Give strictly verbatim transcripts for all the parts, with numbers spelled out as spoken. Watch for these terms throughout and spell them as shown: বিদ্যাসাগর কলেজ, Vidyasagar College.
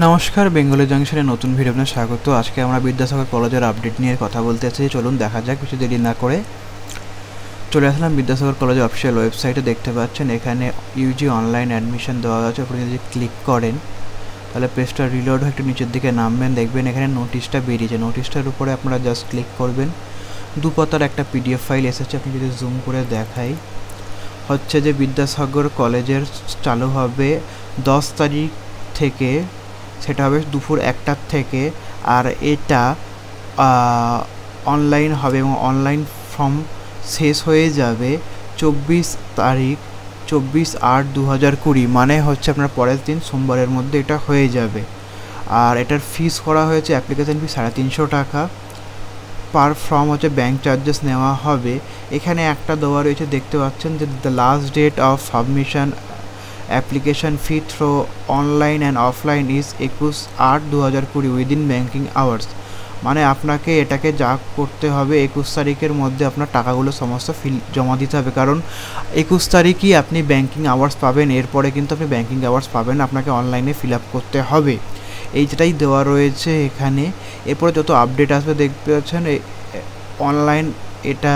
नमस्कार बेंगली जंक्शने नतून भिडियो आपनादेर स्वागत। आज के आमरा विद्यासागर कलेजेर आपडेट निये कथा बोलते आछि। चलुन देखा जाक, बेशी देरी ना करे चले आसलाम विद्यासागर कलेज अफिशियल वेबसाइटे। देखते पाच्छेन एखाने यूजी अनलाइन एडमिशन देওয়া আছে। अपनी जो क्लिक करें ताहले पेजटा रिलोड हয়ে एकटु नीचेर दिके नामबेन, देखबेन एखाने नोटिसटा बेरिয়েছে। नोटिसटार उपरे आपनारा जस्ट क्लिक करबेन, दु पातार एकटा पीडिएफ फाइल एसेছে। आपनि जोदि जूम करे देखाई হচ্ছে যে বিদ্যাসাগর কলেজের চালু হবে দশ তারিখ থেকে, সেটা হবে দুপুর একটার থেকে। আর এটা অনলাইন হবে এবং অনলাइन ফর্ম শেষ হয়ে যাবে চব্বিশ তারিখ চব্বিশ আট দু হাজার কুড়ি, মানে হচ্ছে আপনার পরের দিন সোমবারের মধ্যে এটা হয়ে যাবে। আর এটার ফিস করা হয়েছে অ্যাপ্লিকেশন ফি সাড়ে তিনশো টাকা, पर फर्म होते बैंक चार्जेस नेওয়া হবে। এখানে একটা দেওয়া রয়েছে দেখতে পাচ্ছেন যে the last date of submission application fee through online and offline is একুশ আট দু হাজার কুড়ি উইদিন ব্যাঙ্কিং আওয়ার্স। মানে আপনাকে এটাকে যা করতে হবে একুশ তারিখের মধ্যে আপনার টাকাগুলো সমস্ত ফিল জমা দিতে হবে, কারণ একুশ তারিখই আপনি ব্যাঙ্কিং আওয়ার্স পাবেন। এরপরে কিন্তু আপনি ব্যাঙ্কিং আওয়ার্স পাবেন, আপনাকে অনলাইনে ফিল আপ করতে হবে। এইটাই দেওয়া রয়েছে এখানে। এরপরে যত আপডেট আসবে দেখতে পাচ্ছেন অনলাইন এটা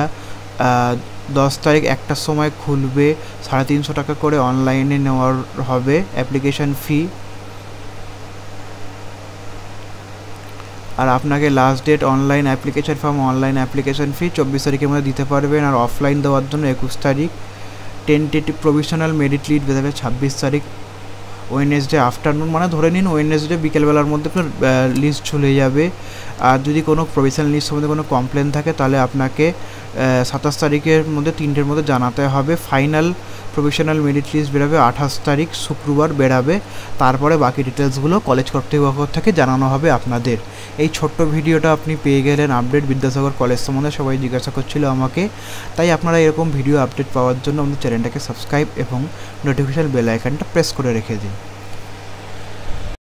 দশ তারিখ একটার সময় খুলবে। সাড়ে তিনশো টাকা করে অনলাইনে নেওয়ার হবে অ্যাপ্লিকেশন ফি। আর আপনাকে last date online application form online application fee চব্বিশ তারিখের মধ্যে দিতে পারবেন। আর অফলাইন দেওয়ার জন্য একুশ তারিখ টেন্টেটিভ প্রভিশনাল মেরিট লিস্ট বের হবে ছাব্বিশ তারিখ ওয়েডনেসডে আফটারনুন, মানে ধরে নিন ওয়েডনেসডে বিকেলবেলার মধ্যে আপনার লিস্ট চলে যাবে। আর যদি কোনো প্রভিশনাল লিস্ট সম্বন্ধে কোনো কমপ্লেন থাকে তাহলে আপনাকে সাতাশ তারিখের মধ্যে তিনটের মধ্যে জানাতে হবে। ফাইনাল প্রভিশনাল মেরিট লিস্ট বেরোবে আঠাশ তারিখ শুক্রবার বেরোবে। তারপরে বাকি ডিটেলসগুলো কলেজ কর্তৃপক্ষ থেকে জানানো হবে আপনাদের। এই ছোট্ট ভিডিওটা আপনি পেয়ে গেলেন আপডেট বিদ্যাসাগর কলেজ সম্বন্ধে। সবাই জিজ্ঞাসা করছিল আমাকে, তাই আপনারা এরকম ভিডিও আপডেট পাওয়ার জন্য আমাদের চ্যানেলটাকে সাবস্ক্রাইব এবং নোটিফিকেশন বেল আইকনটা প্রেস করে রেখে দিন।